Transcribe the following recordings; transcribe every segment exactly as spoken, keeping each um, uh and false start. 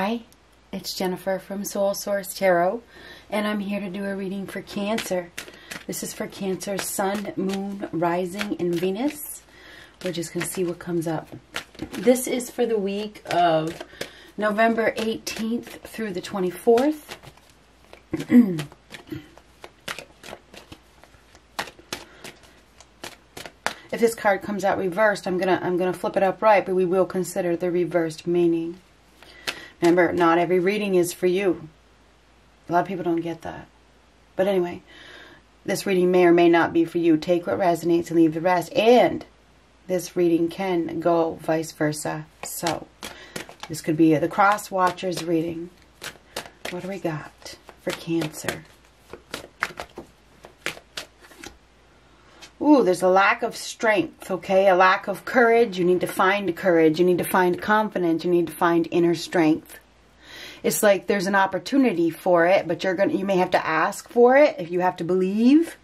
Hi, it's Jennifer from Soul Source Tarot, and I'm here to do a reading for Cancer. This is for Cancer's Sun, Moon, Rising, and Venus. We're just going to see what comes up. This is for the week of November eighteenth through the twenty-fourth. If this card comes out reversed, I'm gonna I'm gonna flip it upright, but we will consider the reversed meaning. Remember, not every reading is for you. A lot of people don't get that. But anyway, this reading may or may not be for you. Take what resonates and leave the rest. And this reading can go vice versa. So this could be the Cross Watchers reading. What do we got for Cancer? Ooh, there's a lack of strength, okay? A lack of courage. You need to find courage. You need to find confidence. You need to find inner strength. It's like there's an opportunity for it, but you're gonna, you may have to ask for it if you have to believe.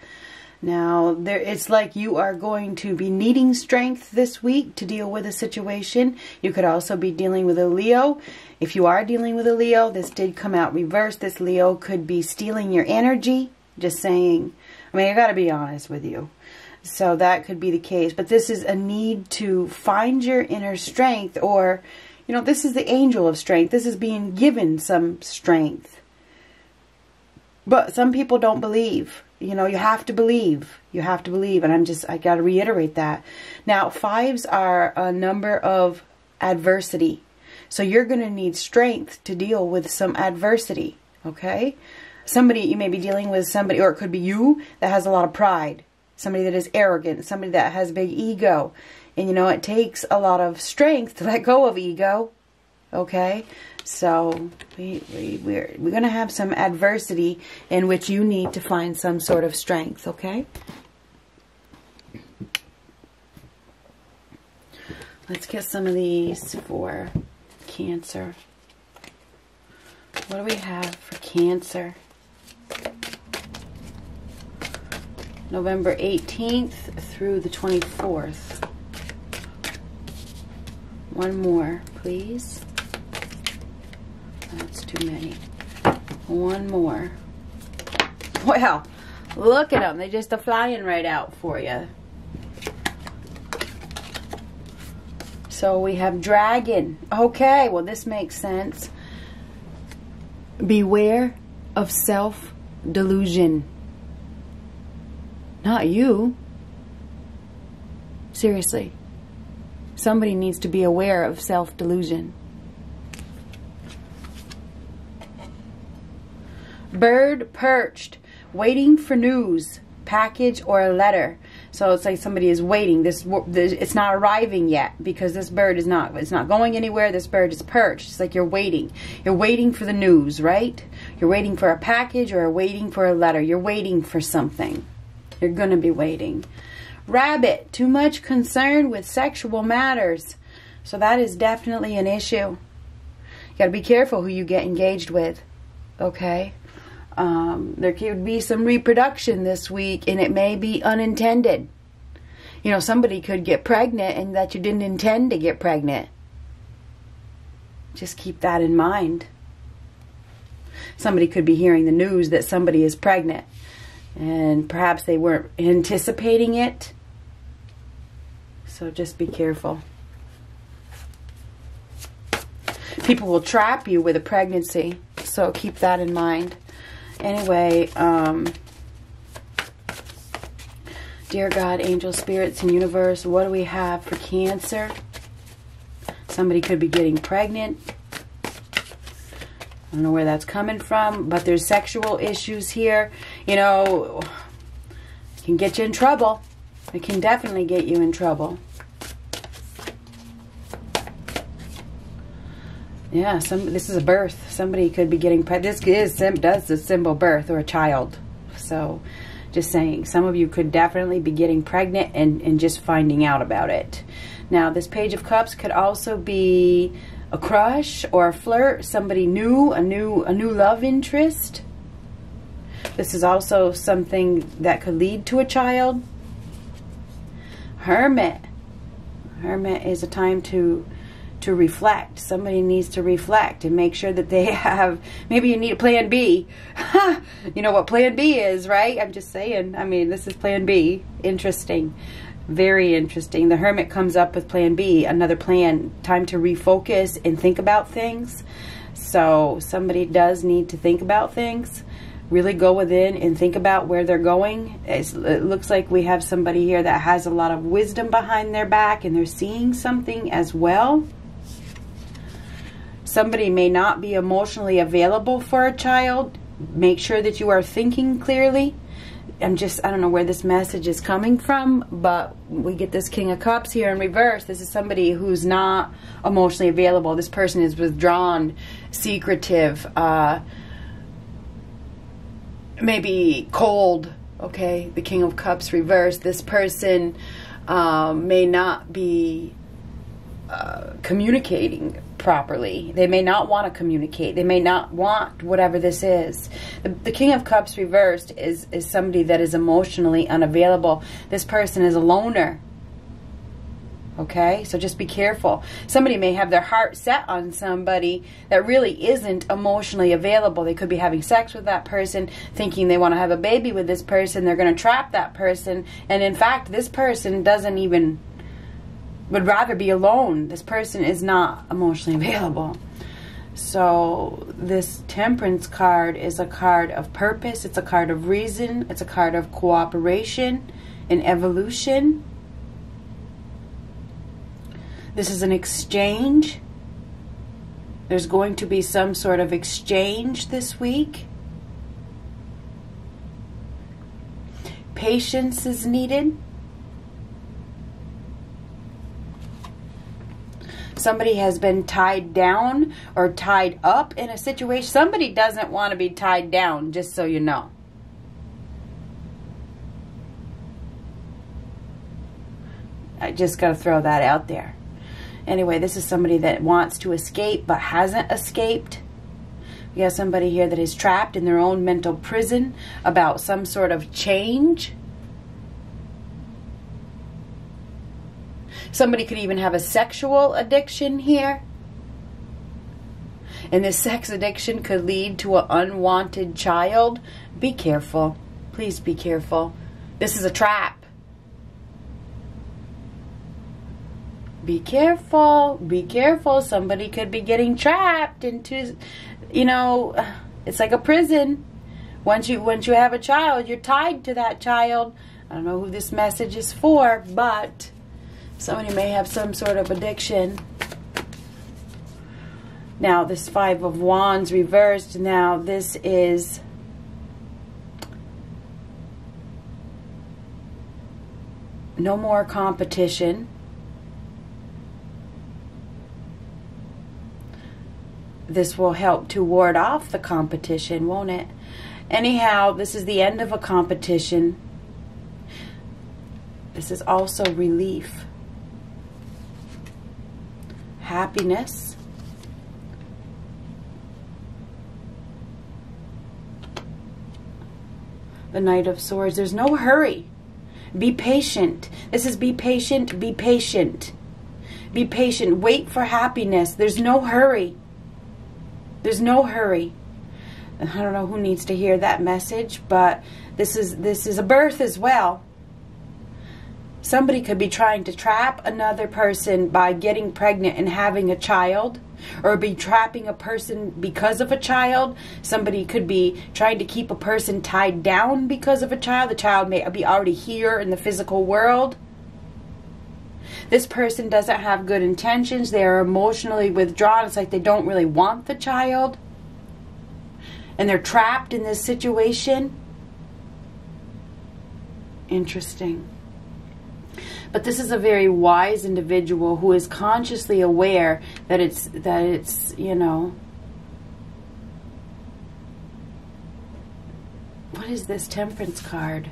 Now, there, it's like you are going to be needing strength this week to deal with a situation. You could also be dealing with a Leo. If you are dealing with a Leo, this did come out reversed. This Leo could be stealing your energy. Just saying. I mean, I gotta be honest with you. So that could be the case. But this is a need to find your inner strength, or, you know, this is the angel of strength. This is being given some strength. But some people don't believe. You know, you have to believe. You have to believe. And I'm just, I got to reiterate that. Now, fives are a number of adversity. So you're going to need strength to deal with some adversity. Okay? Somebody, you may be dealing with somebody, or it could be you, that has a lot of pride. Somebody that is arrogant, somebody that has big ego. And you know, it takes a lot of strength to let go of ego. Okay? So we, we, we're, we're going to have some adversity in which you need to find some sort of strength. Okay? Let's get some of these for Cancer. What do we have for Cancer? November eighteenth through the twenty-fourth. One more, please. That's too many. One more. Wow, look at them. They just are flying right out for you. So we have dragon. Okay, well this makes sense. Beware of self-delusion. Not you. Seriously. Somebody needs to be aware of self-delusion. Bird perched, waiting for news, package, or a letter. So it's like somebody is waiting. This, this it's not arriving yet because this bird is not it's not going anywhere. This bird is perched. It's like you're waiting. You're waiting for the news, right? You're waiting for a package or waiting for a letter. You're waiting for something. You're going to be waiting. Rabbit, too much concern with sexual matters. So that is definitely an issue. You got to be careful who you get engaged with. Okay? Um, there could be some reproduction this week, and it may be unintended. You know, somebody could get pregnant and that you didn't intend to get pregnant. Just keep that in mind. Somebody could be hearing the news that somebody is pregnant. And perhaps they weren't anticipating it. So just be careful. People will trap you with a pregnancy. So keep that in mind. Anyway, um, dear God, angel, spirits, and universe, what do we have for Cancer? Somebody could be getting pregnant. I don't know where that's coming from, but there's sexual issues here. You know, it can get you in trouble. It can definitely get you in trouble. Yeah, some. This is a birth. Somebody could be getting pregnant. This is does the symbol birth or a child. So, just saying, some of you could definitely be getting pregnant and and just finding out about it. Now, this Page of Cups could also be a crush or a flirt, somebody new, a new a new love interest. This is also something that could lead to a child. Hermit. Hermit is a time to to reflect. Somebody needs to reflect and make sure that they have, maybe you need a plan B. You know what plan B is, right? I'm just saying. I mean, this is plan B. Interesting. Very interesting. The Hermit comes up with plan B, another plan. Time to refocus and think about things. So somebody does need to think about things. Really go within and think about where they're going. It's, it looks like we have somebody here that has a lot of wisdom behind their back, and they're seeing something as well. Somebody may not be emotionally available for a child. Make sure that you are thinking clearly. I'm just, I don't know where this message is coming from, but we get this King of Cups here in reverse. This is somebody who's not emotionally available. This person is withdrawn, secretive, uh, maybe cold. Okay, the King of Cups reversed. This person um, may not be uh, communicating properly. They may not want to communicate. They may not want whatever this is. The, the King of Cups reversed is, is somebody that is emotionally unavailable. This person is a loner. Okay, so just be careful. Somebody may have their heart set on somebody that really isn't emotionally available. They could be having sex with that person, thinking they want to have a baby with this person. They're going to trap that person. And in fact, this person doesn't even, would rather be alone. This person is not emotionally available. So this Temperance card is a card of purpose. It's a card of reason. It's a card of cooperation and evolution. This is an exchange. There's going to be some sort of exchange this week. Patience is needed. Somebody has been tied down or tied up in a situation. Somebody doesn't want to be tied down, just so you know. I just got to throw that out there. Anyway, this is somebody that wants to escape but hasn't escaped. We have somebody here that is trapped in their own mental prison about some sort of change. Somebody could even have a sexual addiction here. And this sex addiction could lead to an unwanted child. Be careful. Please be careful. This is a trap. Be careful, be careful. Somebody could be getting trapped into, you know, it's like a prison. Once you, once you have a child, you're tied to that child. I don't know who this message is for, but somebody may have some sort of addiction. Now, this Five of Wands reversed. Now, this is no more competition. This will help to ward off the competition, won't it? Anyhow, this is the end of a competition. This is also relief. Happiness. The Knight of Swords. There's no hurry. Be patient. This is be patient, be patient. Be patient. Wait for happiness. There's no hurry. There's no hurry. I don't know who needs to hear that message, but this is this is a birth as well. Somebody could be trying to trap another person by getting pregnant and having a child, or be trapping a person because of a child. Somebody could be trying to keep a person tied down because of a child. The child may be already here in the physical world. This person doesn't have good intentions. They are emotionally withdrawn. It's like they don't really want the child. And they're trapped in this situation. Interesting. But this is a very wise individual who is consciously aware that it's, that it's, you know. What is this Temperance card?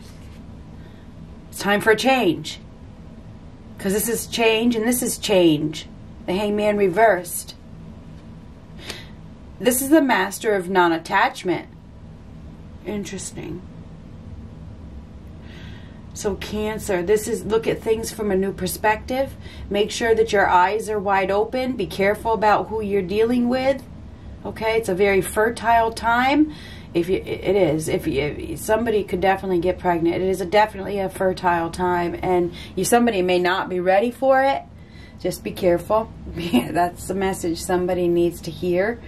It's time for a change. Because this is change and this is change. The Hangman reversed. This is the Master of non-attachment. Interesting. So Cancer, this is look at things from a new perspective. Make sure that your eyes are wide open. Be careful about who you're dealing with. Okay, it's a very fertile time. If you, it is, if you, somebody could definitely get pregnant. It is a definitely a fertile time, and you somebody may not be ready for it. Just be careful. That's the message somebody needs to hear.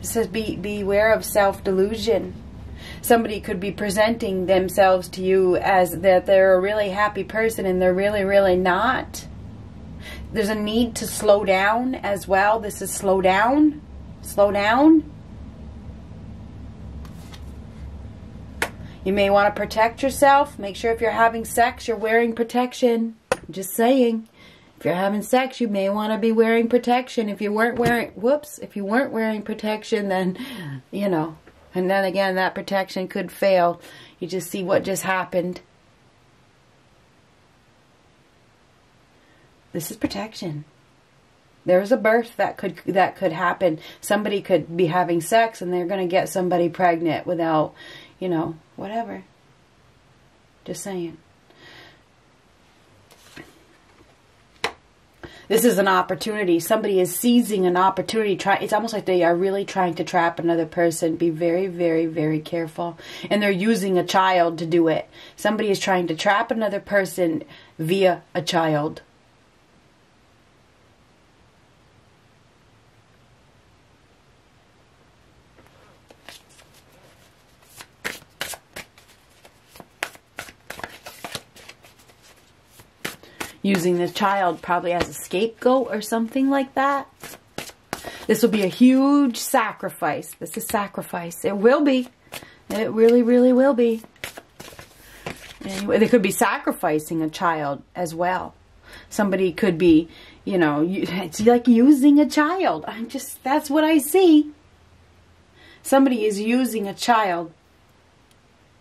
It says be beware of self-delusion. Somebody could be presenting themselves to you as that they're a really happy person, and they're really, really not. There's a need to slow down as well. This is slow down. Slow down. You may want to protect yourself. Make sure if you're having sex, you're wearing protection. I'm just saying. If you're having sex, you may want to be wearing protection. If you weren't wearing, whoops, if you weren't wearing protection, then, you know. And then again, that protection could fail. You just see what just happened. This is protection. There is a birth that could that could happen. Somebody could be having sex, and they're going to get somebody pregnant without, you know, whatever. Just saying. This is an opportunity. Somebody is seizing an opportunity. Try, it's almost like they are really trying to trap another person. Be very, very, very careful. And they're using a child to do it. Somebody is trying to trap another person via a child. Using the child probably as a scapegoat or something like that. This will be a huge sacrifice. This is sacrifice. It will be. It really, really will be. Anyway, they could be sacrificing a child as well. Somebody could be, you know, it's like using a child. I'm just, that's what I see. Somebody is using a child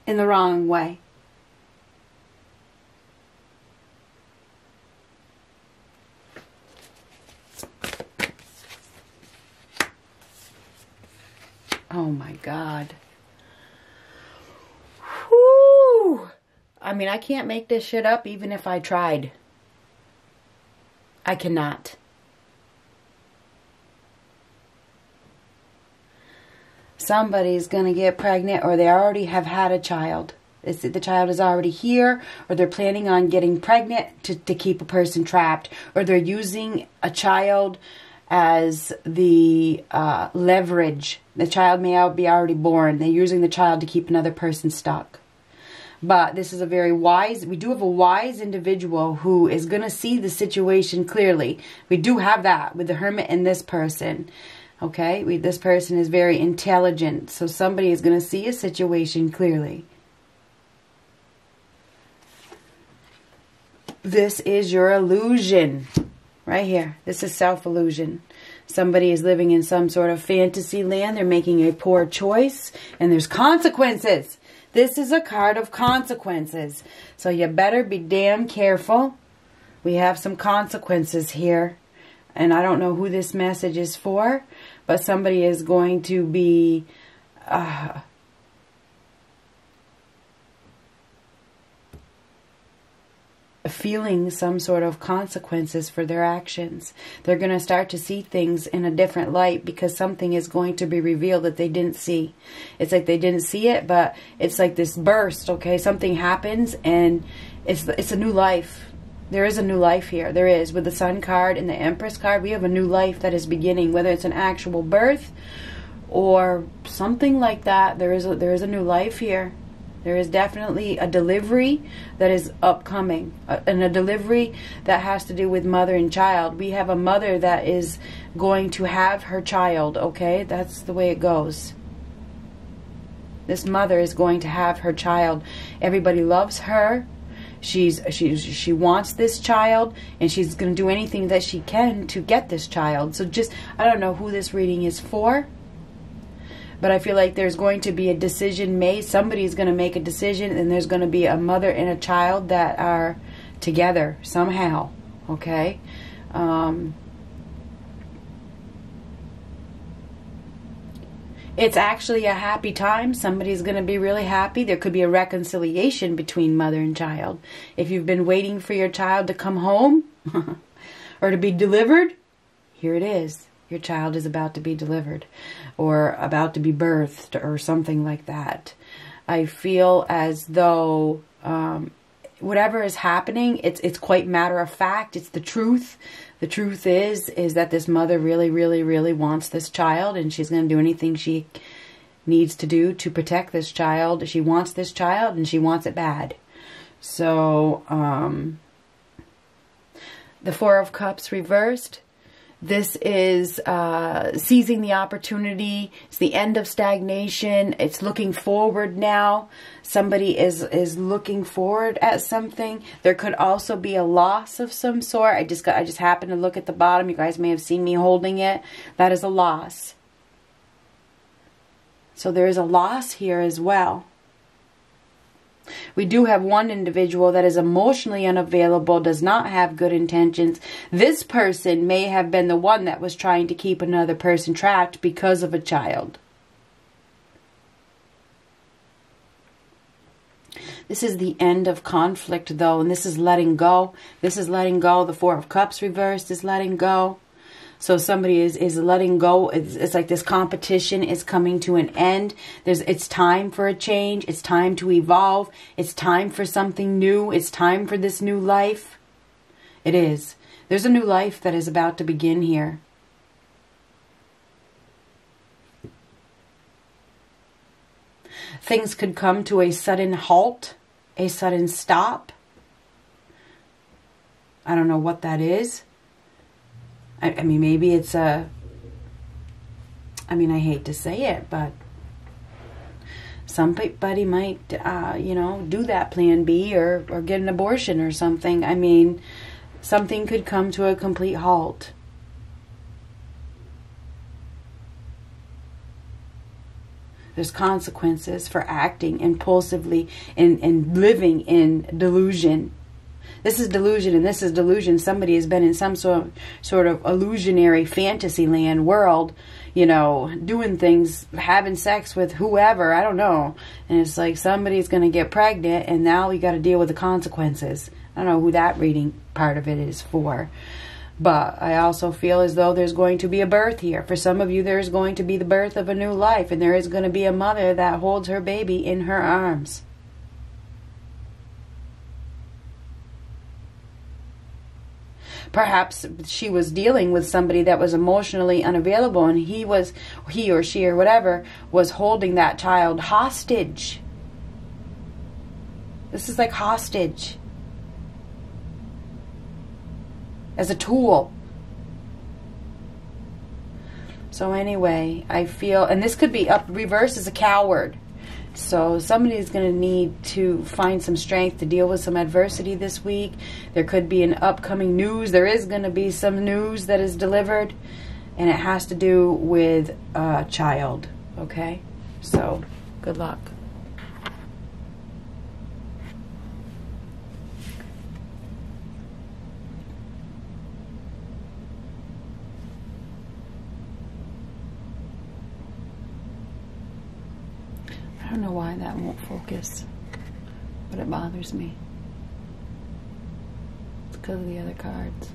in the wrong way. Oh my God. Whew. I mean, I can't make this shit up even if I tried. I cannot. Somebody's going to get pregnant, or they already have had a child. It's, the child is already here, or they're planning on getting pregnant to, to keep a person trapped, or they're using a child as the uh, leverage. The child may be already born. They're using the child to keep another person stuck. But this is a very wise, we do have a wise individual who is going to see the situation clearly. We do have that with the Hermit and this person. Okay, we, this person is very intelligent. So somebody is going to see a situation clearly. This is your illusion. Right here. This is self-illusion. Somebody is living in some sort of fantasy land. They're making a poor choice, and there's consequences. This is a card of consequences. So you better be damn careful. We have some consequences here. And I don't know who this message is for, but somebody is going to be uh, feeling some sort of consequences for their actions. They're going to start to see things in a different light, because something is going to be revealed that they didn't see. It's like they didn't see it, but it's like this burst, okay? Something happens, and it's it's a new life. There is a new life here. There is. With the Sun card and the Empress card, we have a new life that is beginning, whether it's an actual birth or something like that. There is a, there is a new life here. There is definitely a delivery that is upcoming, and a delivery that has to do with mother and child. We have a mother that is going to have her child, okay? That's the way it goes. This mother is going to have her child. Everybody loves her. She's, she, she wants this child, and she's going to do anything that she can to get this child. So just, I don't know who this reading is for. But I feel like there's going to be a decision made. Somebody's going to make a decision, and there's going to be a mother and a child that are together somehow, okay? Um, It's actually a happy time. Somebody's going to be really happy. There could be a reconciliation between mother and child. If you've been waiting for your child to come home or to be delivered, here it is. Your child is about to be delivered or about to be birthed or something like that. I feel as though um, whatever is happening, it's it's quite matter of fact. It's the truth. The truth is, is that this mother really, really, really wants this child, and she's going to do anything she needs to do to protect this child. She wants this child, and she wants it bad. So, um, the Four of Cups reversed. This is uh, seizing the opportunity. It's the end of stagnation. It's looking forward now. Somebody is, is looking forward at something. There could also be a loss of some sort. I just got, I just happened to look at the bottom. You guys may have seen me holding it. That is a loss. So there is a loss here as well. We do have one individual that is emotionally unavailable, does not have good intentions. This person may have been the one that was trying to keep another person trapped because of a child. This is the end of conflict, though, and this is letting go. This is letting go. The Four of Cups reversed is letting go. So somebody is, is letting go. It's, it's like this competition is coming to an end. There's, it's time for a change. It's time to evolve. It's time for something new. It's time for this new life. It is. There's a new life that is about to begin here. Things could come to a sudden halt, a sudden stop. I don't know what that is. I mean, maybe it's a, I mean, I hate to say it, but somebody might, uh, you know, do that plan B or, or get an abortion or something. I mean, something could come to a complete halt. There's consequences for acting impulsively and, and living in delusion. This is delusion and this is delusion. Somebody has been in some sort of, sort of illusionary fantasy land world, you know, doing things, having sex with whoever, I don't know. And it's like somebody's going to get pregnant and now we got to deal with the consequences. I don't know who that reading part of it is for. But I also feel as though there's going to be a birth here. For some of you, there's going to be the birth of a new life. And there is going to be a mother that holds her baby in her arms. Perhaps she was dealing with somebody that was emotionally unavailable and he was, he or she or whatever, was holding that child hostage. This is like hostage. As a tool. So anyway, I feel, and this could be up, reverse is a coward. So somebody's going to need to find some strength to deal with some adversity this week. There could be an upcoming news. There is going to be some news that is delivered. And it has to do with a child. Okay? So, good luck. I don't know why that won't focus, but it bothers me. It's because of the other cards.